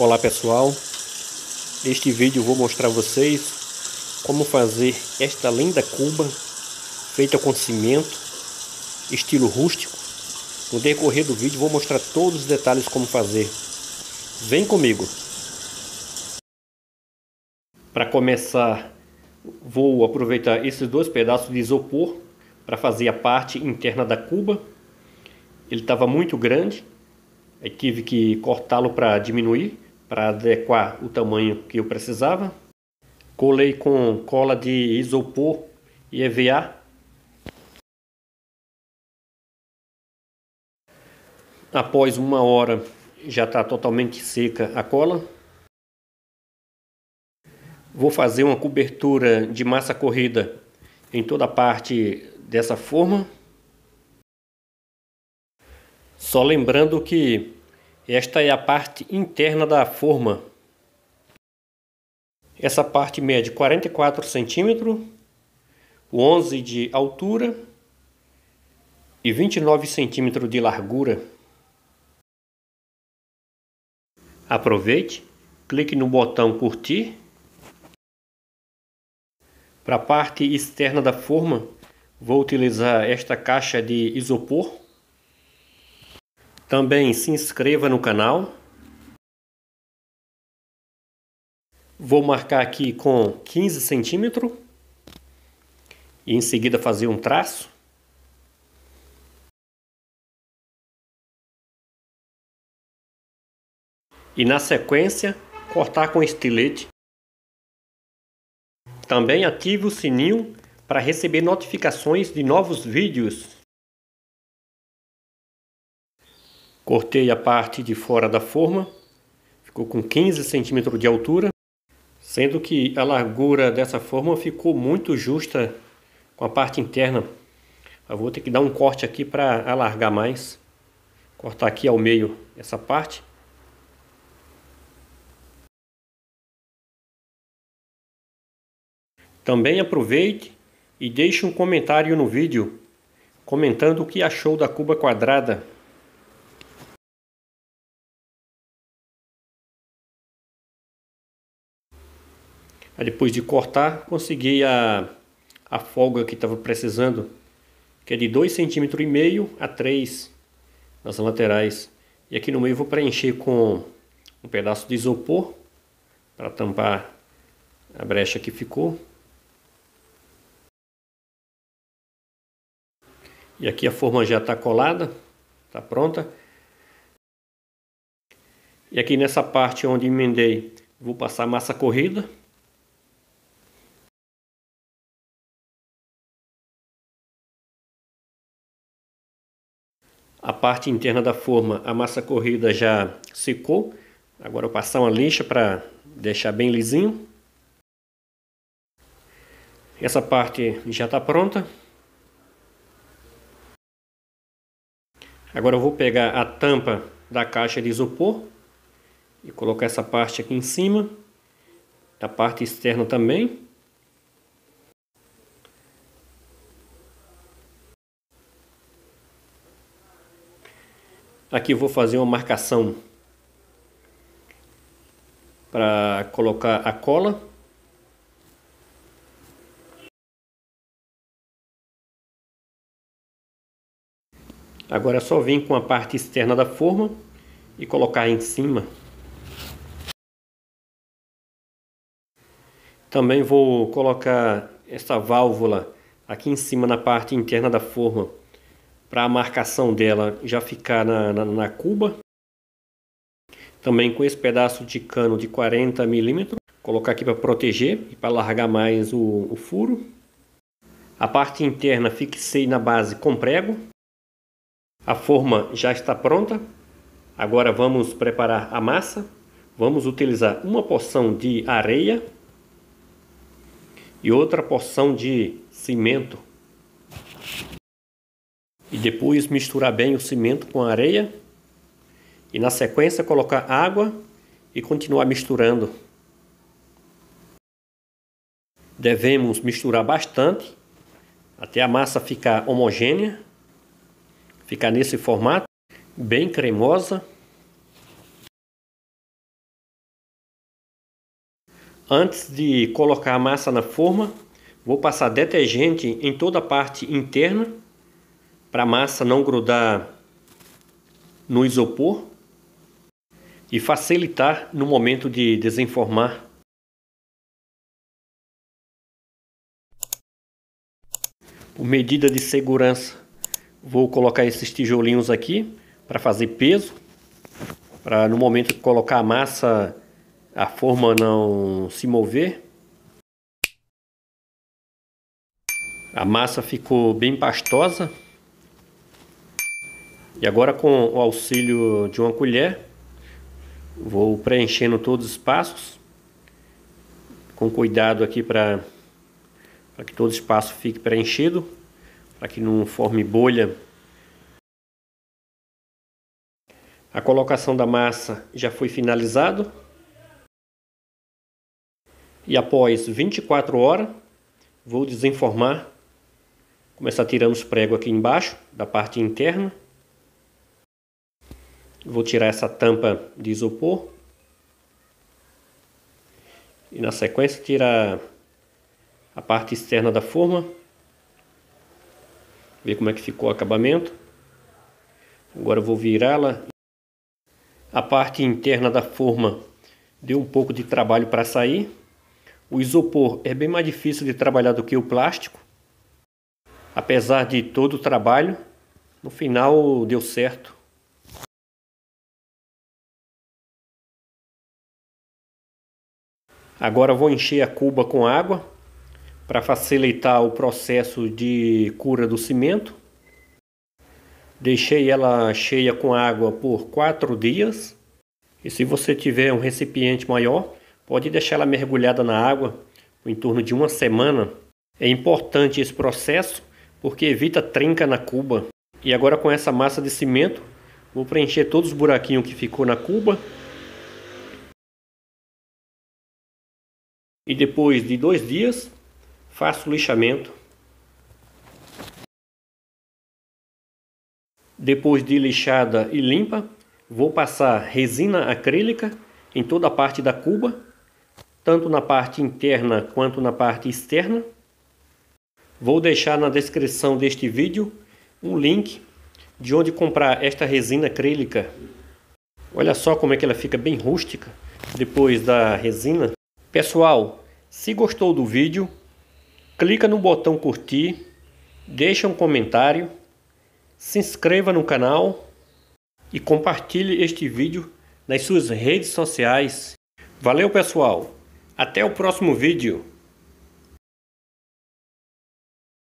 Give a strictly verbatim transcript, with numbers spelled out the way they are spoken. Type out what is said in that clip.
Olá pessoal, neste vídeo vou mostrar a vocês como fazer esta linda cuba feita com cimento, estilo rústico. No decorrer do vídeo vou mostrar todos os detalhes como fazer. Vem comigo! Para começar, vou aproveitar esses dois pedaços de isopor para fazer a parte interna da cuba. Ele estava muito grande, aí tive que cortá-lo para diminuir, para adequar o tamanho que eu precisava. Colei com cola de isopor e E V A. Após uma hora já está totalmente seca a cola. Vou fazer uma cobertura de massa corrida em toda a parte dessa forma. Só lembrando que esta é a parte interna da forma. Essa parte mede quarenta e quatro centímetros, onze de altura e vinte e nove centímetros de largura. Aproveite, clique no botão curtir. Para a parte externa da forma, vou utilizar esta caixa de isopor. Também se inscreva no canal. Vou marcar aqui com quinze centímetros. E em seguida fazer um traço. E na sequência, cortar com estilete. Também ative o sininho para receber notificações de novos vídeos. Cortei a parte de fora da forma, ficou com quinze centímetros de altura, sendo que a largura dessa forma ficou muito justa com a parte interna. Eu vou ter que dar um corte aqui para alargar mais, cortar aqui ao meio essa parte. Também aproveite e deixe um comentário no vídeo, comentando o que achou da cuba quadrada. Depois de cortar, consegui a, a folga que estava precisando, que é de dois vírgula cinco centímetros a três nas laterais. E aqui no meio vou preencher com um pedaço de isopor para tampar a brecha que ficou. E aqui a forma já está colada, está pronta. E aqui nessa parte onde emendei, vou passar massa corrida. A parte interna da forma, a massa corrida já secou. Agora eu vou passar uma lixa para deixar bem lisinho. Essa parte já está pronta. Agora eu vou pegar a tampa da caixa de isopor e colocar essa parte aqui em cima, da parte externa também. Aqui eu vou fazer uma marcação para colocar a cola. Agora é só vir com a parte externa da forma e colocar em cima. Também vou colocar essa válvula aqui em cima na parte interna da forma, para a marcação dela já ficar na, na, na cuba. Também com esse pedaço de cano de quarenta milímetros, colocar aqui para proteger e para largar mais o, o furo. A parte interna fixei na base com prego. A forma já está pronta. Agora vamos preparar a massa. Vamos utilizar uma porção de areia e outra porção de cimento. E depois misturar bem o cimento com a areia. E na sequência colocar água e continuar misturando. Devemos misturar bastante até a massa ficar homogênea. Ficar nesse formato, bem cremosa. Antes de colocar a massa na forma, vou passar detergente em toda a parte interna, para a massa não grudar no isopor e facilitar no momento de desenformar. Por medida de segurança, vou colocar esses tijolinhos aqui para fazer peso, para no momento de colocar a massa, a forma não se mover. A massa ficou bem pastosa. E agora, com o auxílio de uma colher, vou preenchendo todos os espaços, com cuidado aqui para para que todo o espaço fique preenchido, para que não forme bolha. A colocação da massa já foi finalizada. E após vinte e quatro horas, vou desenformar, começar tirando os pregos aqui embaixo, da parte interna. Vou tirar essa tampa de isopor. E na sequência tirar a parte externa da forma. Ver como é que ficou o acabamento. Agora eu vou virá-la. A parte interna da forma deu um pouco de trabalho para sair. O isopor é bem mais difícil de trabalhar do que o plástico. Apesar de todo o trabalho, no final deu certo. Agora vou encher a cuba com água para facilitar o processo de cura do cimento. Deixei ela cheia com água por quatro dias. E se você tiver um recipiente maior, pode deixar ela mergulhada na água por em torno de uma semana. É importante esse processo porque evita trinca na cuba. E agora, com essa massa de cimento, vou preencher todos os buraquinhos que ficou na cuba. E depois de dois dias, faço o lixamento. Depois de lixada e limpa, vou passar resina acrílica em toda a parte da cuba, tanto na parte interna quanto na parte externa. Vou deixar na descrição deste vídeo um link de onde comprar esta resina acrílica. Olha só como é que ela fica bem rústica depois da resina. Pessoal, se gostou do vídeo, clica no botão curtir, deixa um comentário, se inscreva no canal e compartilhe este vídeo nas suas redes sociais. Valeu, pessoal, até o próximo vídeo.